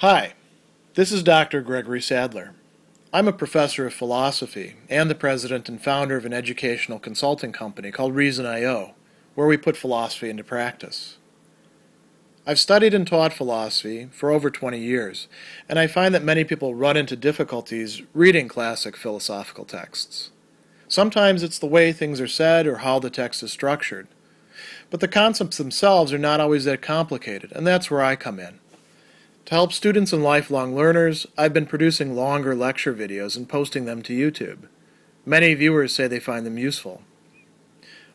Hi, this is Dr. Gregory Sadler. I'm a professor of philosophy and the president and founder of an educational consulting company called Reason.io, where we put philosophy into practice. I've studied and taught philosophy for over 20 years, and I find that many people run into difficulties reading classic philosophical texts. Sometimes it's the way things are said or how the text is structured, but the concepts themselves are not always that complicated, and that's where I come in. To help students and lifelong learners, I've been producing longer lecture videos and posting them to YouTube. Many viewers say they find them useful.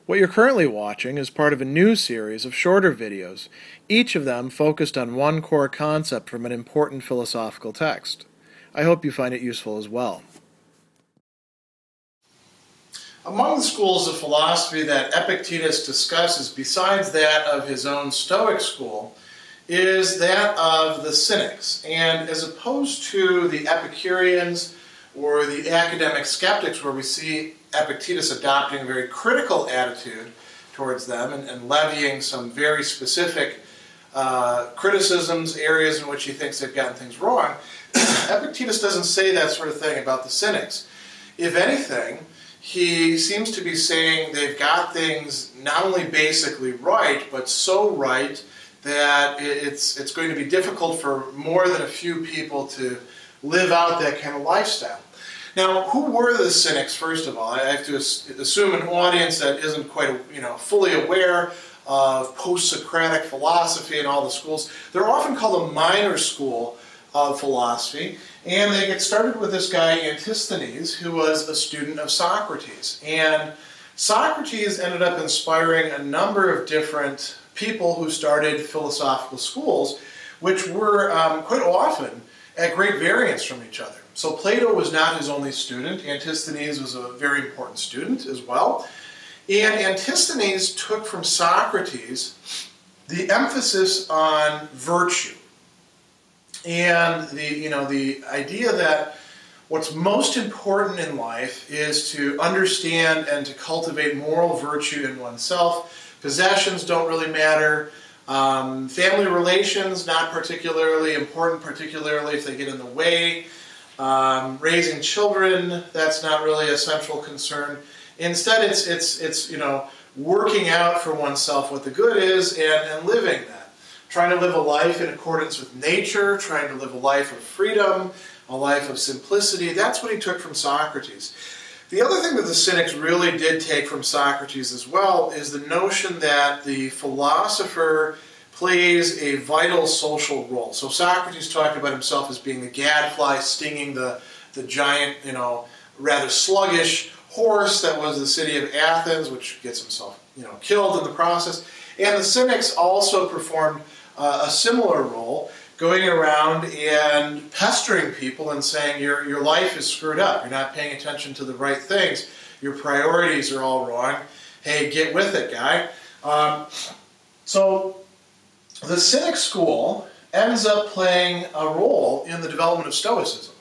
What you're currently watching is part of a new series of shorter videos, each of them focused on one core concept from an important philosophical text. I hope you find it useful as well. Among the schools of philosophy that Epictetus discusses, besides that of his own Stoic school, is that of the Cynics, and as opposed to the Epicureans or the academic skeptics, where we see Epictetus adopting a very critical attitude towards them and levying some very specific criticisms, areas in which he thinks they've gotten things wrong, Epictetus doesn't say that sort of thing about the Cynics. If anything, he seems to be saying they've got things not only basically right, but so right that it's going to be difficult for more than a few people to live out that kind of lifestyle. Now, who were the Cynics, first of all? I have to assume an audience that isn't quite, fully aware of post-Socratic philosophy and all the schools. They're often called a minor school of philosophy, and they get started with this guy Antisthenes, who was a student of Socrates. And Socrates ended up inspiring a number of different people who started philosophical schools, which were quite often at great variance from each other. So Plato was not his only student. Antisthenes was a very important student as well. And Antisthenes took from Socrates the emphasis on virtue and the idea that what's most important in life is to understand and to cultivate moral virtue in oneself. Possessions don't really matter. Family relations, not particularly important, particularly if they get in the way. Raising children, that's not really a central concern. Instead, it's working out for oneself what the good is and living that. Trying to live a life in accordance with nature, trying to live a life of freedom, a life of simplicity. That's what he took from Socrates. The other thing that the Cynics really did take from Socrates as well is the notion that the philosopher plays a vital social role. So Socrates talked about himself as being the gadfly stinging the giant, rather sluggish horse that was the city of Athens, which gets himself, killed in the process. And the Cynics also performed a similar role, going around and pestering people and saying your life is screwed up, you're not paying attention to the right things, your priorities are all wrong, hey, get with it, guy. So the Cynic school ends up playing a role in the development of Stoicism.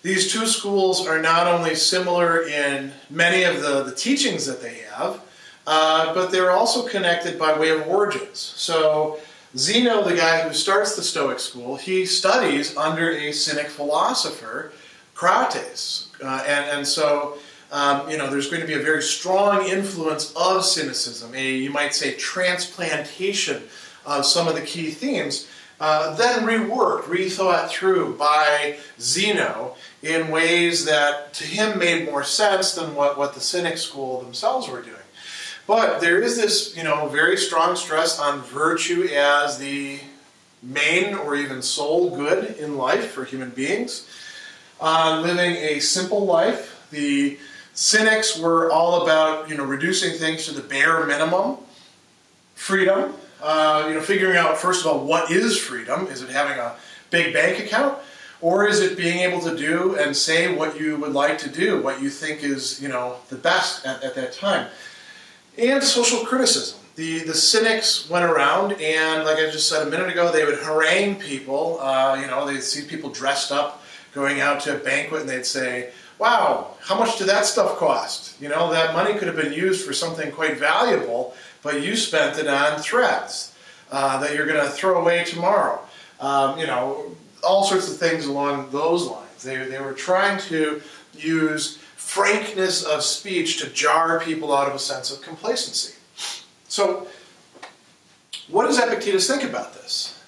These two schools are not only similar in many of the teachings that they have, but they're also connected by way of origins. So Zeno, the guy who starts the Stoic school, he studies under a Cynic philosopher, Crates. And so there's going to be a very strong influence of Cynicism, you might say transplantation of some of the key themes, then reworked, rethought through by Zeno in ways that to him made more sense than what the Cynic school themselves were doing. But there is this, very strong stress on virtue as the main or even sole good in life for human beings. Living a simple life. The Cynics were all about, reducing things to the bare minimum. Freedom. Figuring out, first of all, what is freedom? Is it having a big bank account? Or is it being able to do and say what you would like to do, what you think is, the best at that time? And social criticism. The Cynics went around and, like I just said a minute ago, they would harangue people. They'd see people dressed up going out to a banquet and they'd say, wow, how much did that stuff cost? That money could have been used for something quite valuable, but you spent it on threats that you're going to throw away tomorrow. all sorts of things along those lines. They were trying to use frankness of speech to jar people out of a sense of complacency. So, what does Epictetus think about this?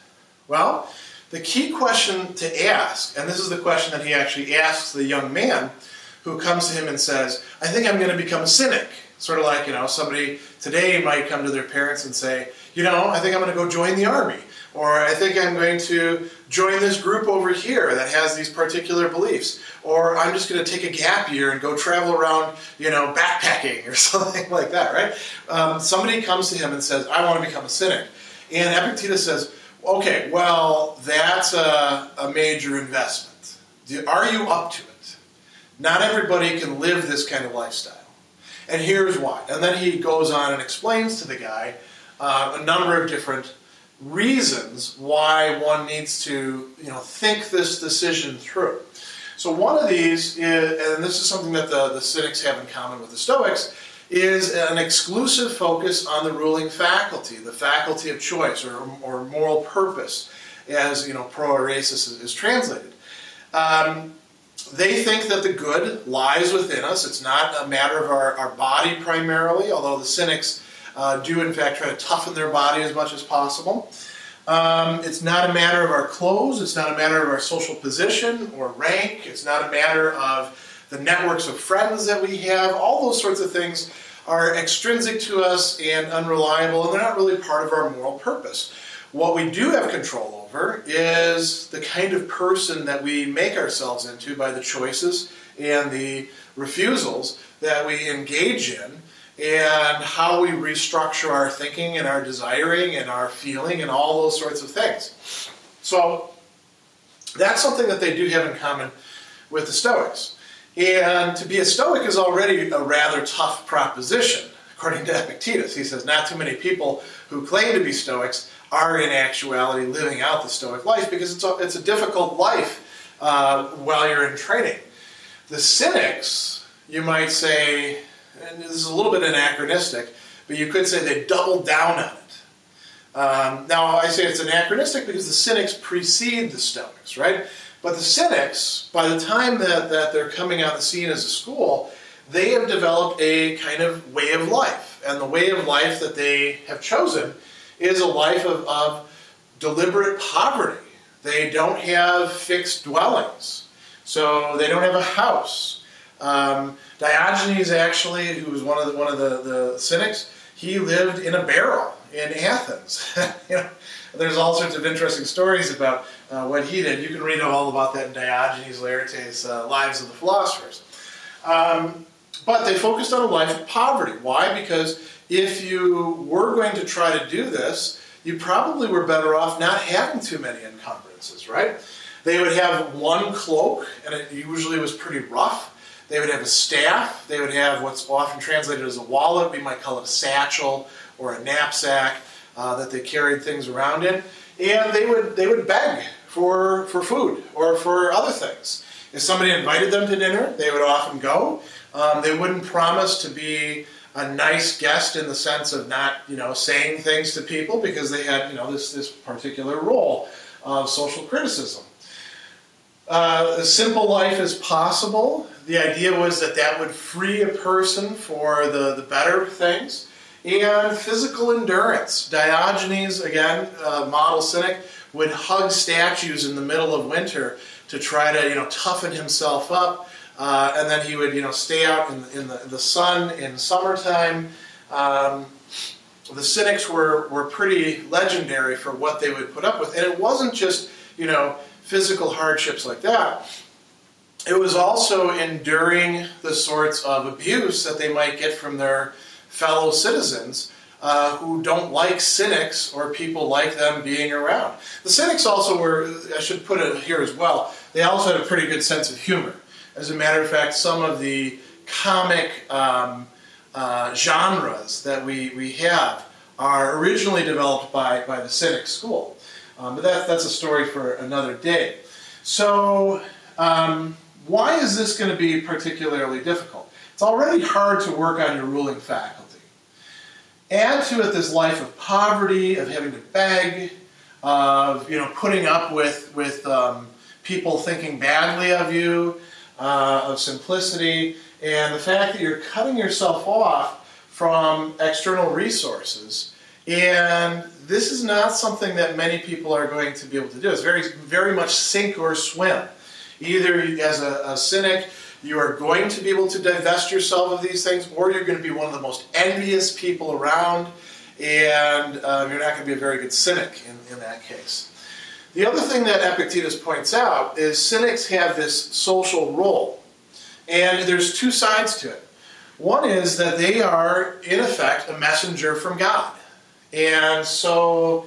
Well, the key question to ask, and this is the question that he actually asks the young man who comes to him and says, I think I'm going to become a cynic. Sort of like, you know, somebody today might come to their parents and say, you know, I think I'm going to go join the army. Or I think I'm going to join this group over here that has these particular beliefs. Or I'm just going to take a gap year and go travel around, you know, backpacking or something like that, right? Somebody comes to him and says, I want to become a cynic. And Epictetus says, okay, well, that's a major investment. Are you up to it? Not everybody can live this kind of lifestyle. And here's why. And then he goes on and explains to the guy a number of different reasons why one needs to, you know, think this decision through. So one of these is, and this is something that the cynics have in common with the Stoics, is an exclusive focus on the ruling faculty, the faculty of choice or moral purpose, as, you know, prohairesis is translated. They think that the good lies within us. It's not a matter of our body primarily, although the cynics do in fact try to toughen their body as much as possible. It's not a matter of our clothes. It's not a matter of our social position or rank. It's not a matter of the networks of friends that we have. All those sorts of things are extrinsic to us and unreliable, and they're not really part of our moral purpose. What we do have control over is the kind of person that we make ourselves into by the choices and the refusals that we engage in, and how we restructure our thinking and our desiring and our feeling and all those sorts of things. So that's something that they do have in common with the Stoics. And to be a Stoic is already a rather tough proposition, according to Epictetus. He says not too many people who claim to be Stoics are in actuality living out the Stoic life, because it's a difficult life while you're in training. The cynics, you might say, and this is a little bit anachronistic, but you could say they doubled down on it. Now, I say it's anachronistic because the cynics precede the Stoics, right? But the cynics, by the time that they're coming on the scene as a school, they have developed a kind of way of life. And the way of life that they have chosen is a life of deliberate poverty. They don't have fixed dwellings. So they don't have a house. Diogenes, actually, who was one of the cynics, he lived in a barrel in Athens. You know, there's all sorts of interesting stories about what he did. You can read all about that in Diogenes Laertes' Lives of the Philosophers. But they focused on a life of poverty. Why? Because if you were going to try to do this, you probably were better off not having too many encumbrances, right? They would have one cloak, and it usually was pretty rough. They would have a staff. They would have what's often translated as a wallet. We might call it a satchel or a knapsack that they carried things around in. And they would beg for food or for other things. If somebody invited them to dinner, they would often go. They wouldn't promise to be a nice guest in the sense of not, you know, saying things to people, because they had, you know, this particular role of social criticism. A simple life is possible. The idea was that would free a person for the better things. And physical endurance. Diogenes, again, model cynic, would hug statues in the middle of winter to try to, you know, toughen himself up. And then he would, you know, stay out in the sun in summertime. The cynics were pretty legendary for what they would put up with. And it wasn't just, you know, physical hardships like that. It was also enduring the sorts of abuse that they might get from their fellow citizens who don't like cynics or people like them being around. The cynics also were, I should put it here as well, they also had a pretty good sense of humor. As a matter of fact, some of the comic genres that we have are originally developed by the cynic school. But that's a story for another day. So why is this going to be particularly difficult? It's already hard to work on your ruling faculty. Add to it this life of poverty, of having to beg, of putting up with people thinking badly of you, of simplicity, and the fact that you're cutting yourself off from external resources. And this is not something that many people are going to be able to do. It's very, very much sink or swim. Either as a cynic, you are going to be able to divest yourself of these things, or you're going to be one of the most envious people around, and you're not going to be a very good cynic in that case. The other thing that Epictetus points out is cynics have this social role, and there's two sides to it. One is that they are, in effect, a messenger from God, and so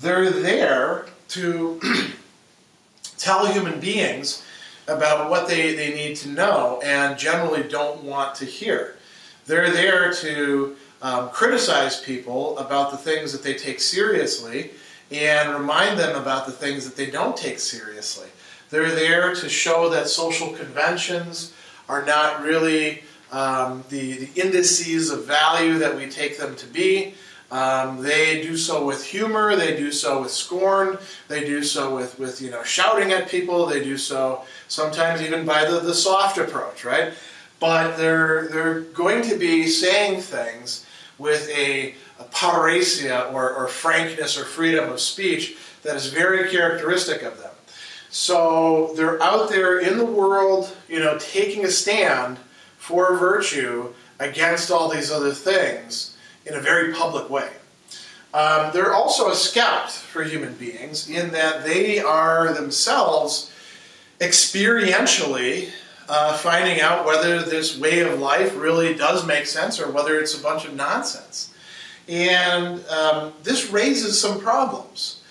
they're there to tell human beings about what they need to know and generally don't want to hear. They're there to criticize people about the things that they take seriously and remind them about the things that they don't take seriously. They're there to show that social conventions are not really the indices of value that we take them to be. They do so with humor, they do so with scorn, they do so with shouting at people, they do so sometimes even by the soft approach, right? But they're going to be saying things with a parrhesia or frankness or freedom of speech that is very characteristic of them. So they're out there in the world, taking a stand for virtue against all these other things, in a very public way. They're also a scout for human beings in that they are themselves experientially finding out whether this way of life really does make sense or whether it's a bunch of nonsense. And this raises some problems.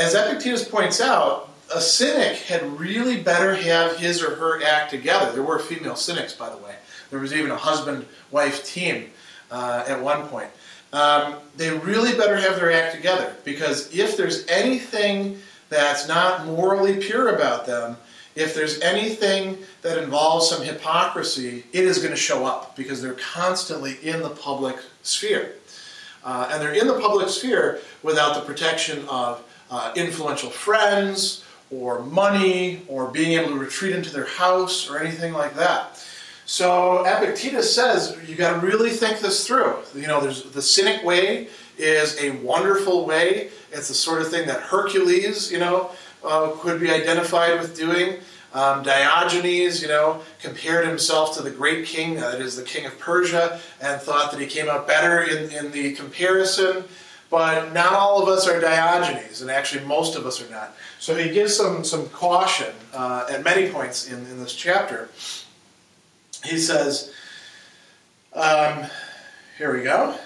As Epictetus points out, a cynic had really better have his or her act together. There were female cynics, by the way. There was even a husband-wife team at one point. They really better have their act together, because if there's anything that's not morally pure about them, if there's anything that involves some hypocrisy, it is going to show up, because they're constantly in the public sphere. And they're in the public sphere without the protection of influential friends or money or being able to retreat into their house or anything like that. So Epictetus says you got to really think this through. There's the cynic way is a wonderful way. It's the sort of thing that Hercules, could be identified with doing. Diogenes, compared himself to the great king, that is the king of Persia, and thought that he came out better in the comparison. But not all of us are Diogenes, and actually most of us are not. So he gives some caution at many points in this chapter. He says, here we go.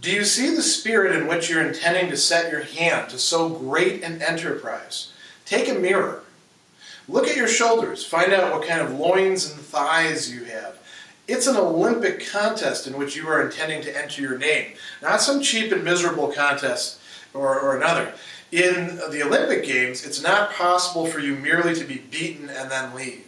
Do you see the spirit in which you're intending to set your hand to so great an enterprise? Take a mirror. Look at your shoulders. Find out what kind of loins and thighs you have. It's an Olympic contest in which you are intending to enter your name. Not some cheap and miserable contest or another. In the Olympic Games, it's not possible for you merely to be beaten and then leave.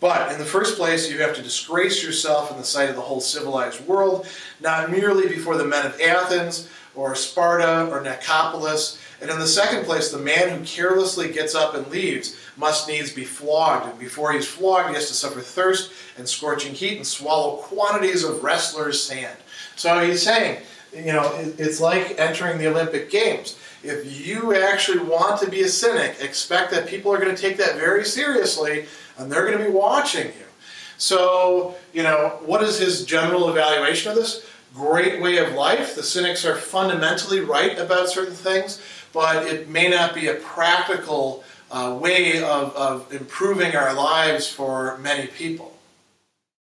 But in the first place, you have to disgrace yourself in the sight of the whole civilized world, not merely before the men of Athens or Sparta or Nicopolis. And in the second place, the man who carelessly gets up and leaves must needs be flogged. And before he's flogged, he has to suffer thirst and scorching heat and swallow quantities of wrestler's sand. So he's saying, it's like entering the Olympic Games. If you actually want to be a cynic, expect that people are going to take that very seriously, and they're going to be watching you. So, what is his general evaluation of this? Great way of life. The cynics are fundamentally right about certain things, but it may not be a practical way of improving our lives for many people.